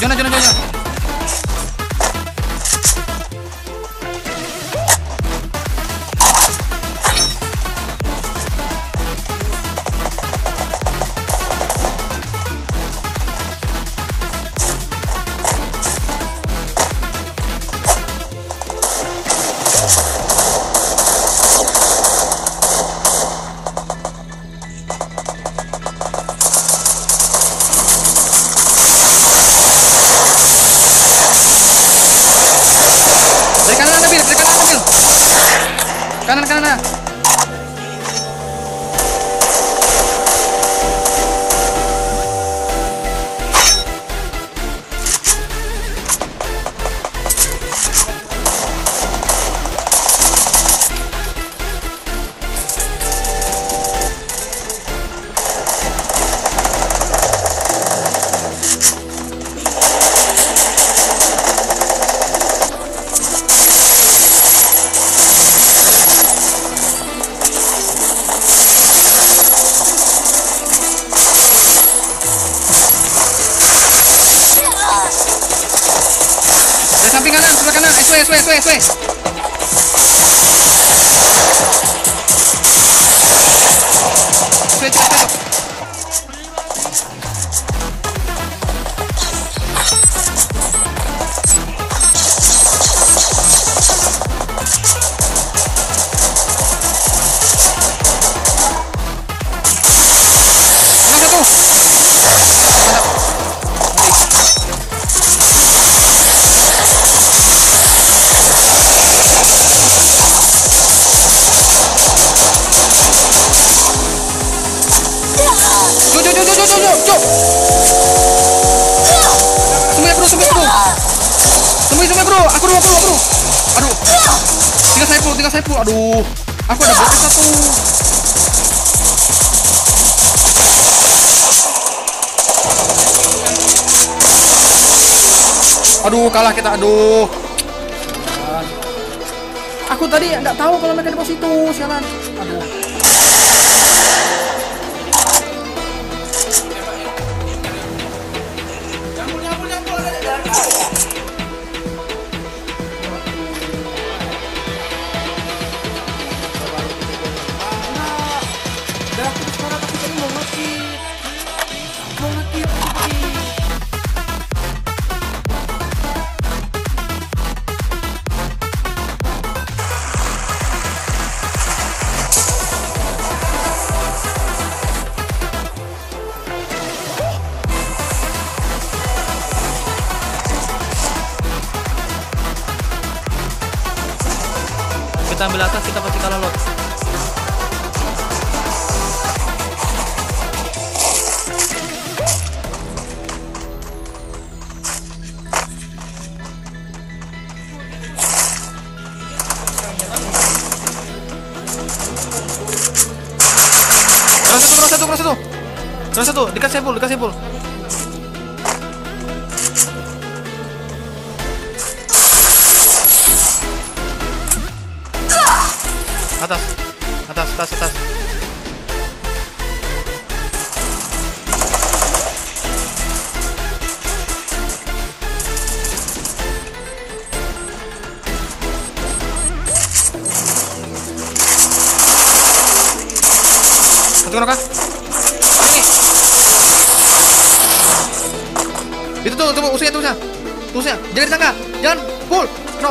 Jonas. Kanan. Eso es. Bro, aku dulu. Aduh. Tiga saya pul. Aduh. Aku ada bonus satu. Aduh, kalah kita. Aduh. Aku tadi enggak tahu kalau mereka di pos itu, sialan. Aduh. Kita ambil atas, kita pasti kalah lot. Terus satu, dekat sepul. Atas. Itu tuh, usah. Jangan disangka, jangan pull, no.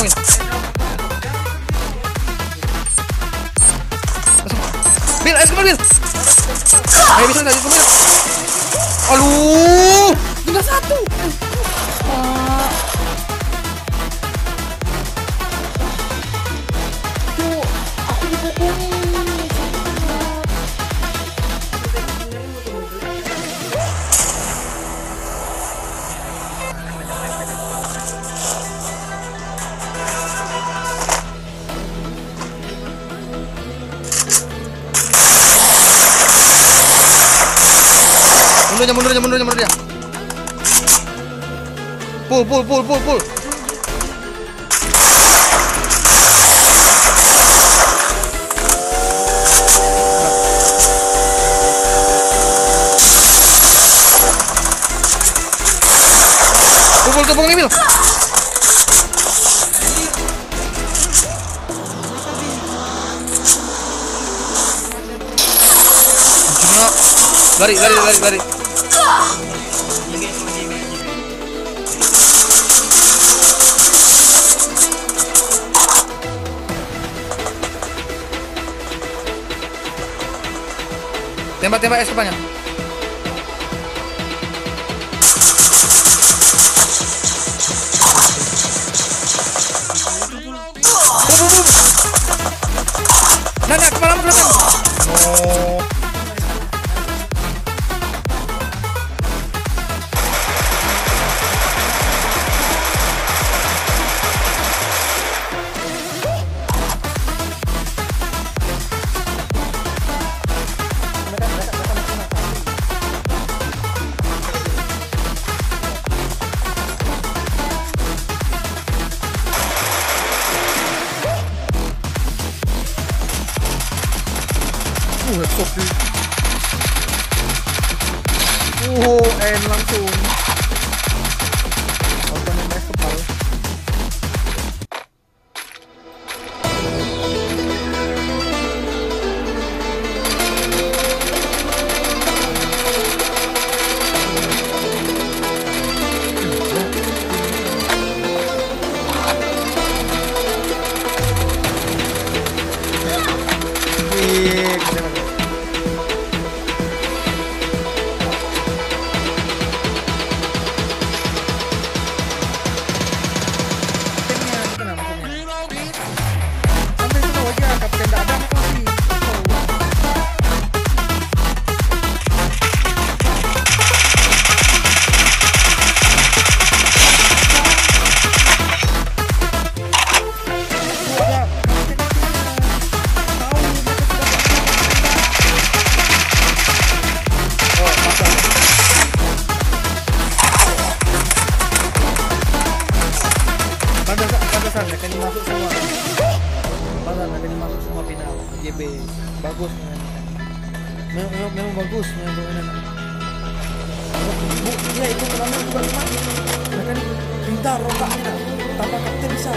bueno. ¡Mira! ¡Es que mira! ¡Ahí viene la disco! ¡Mira! ¡Alú! ¡Mira satu! Mundur aja. Pull. Pull nih, Bil. Lari. Tembak escapanya. Nana, kepala mu belakang. Oh. Kopi. N langsung. Open MS kepala. Akan dimasuk semua final JB bagus memang bagus mainan. Dia itu terlalu bermain bahkan pintar otaknya tanpa kapten bisa.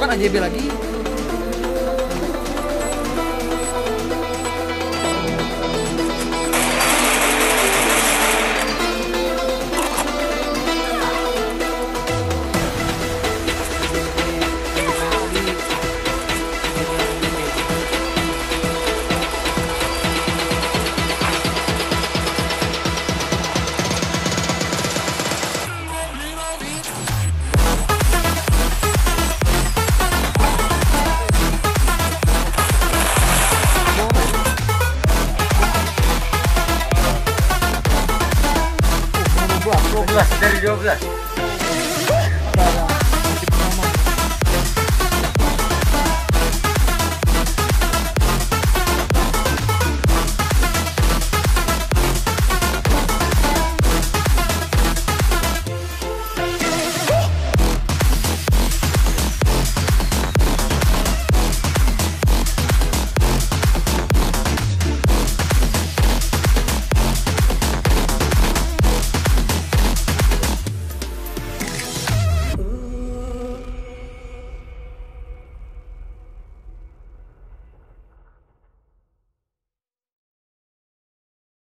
Kan AJB lagi. Dari 12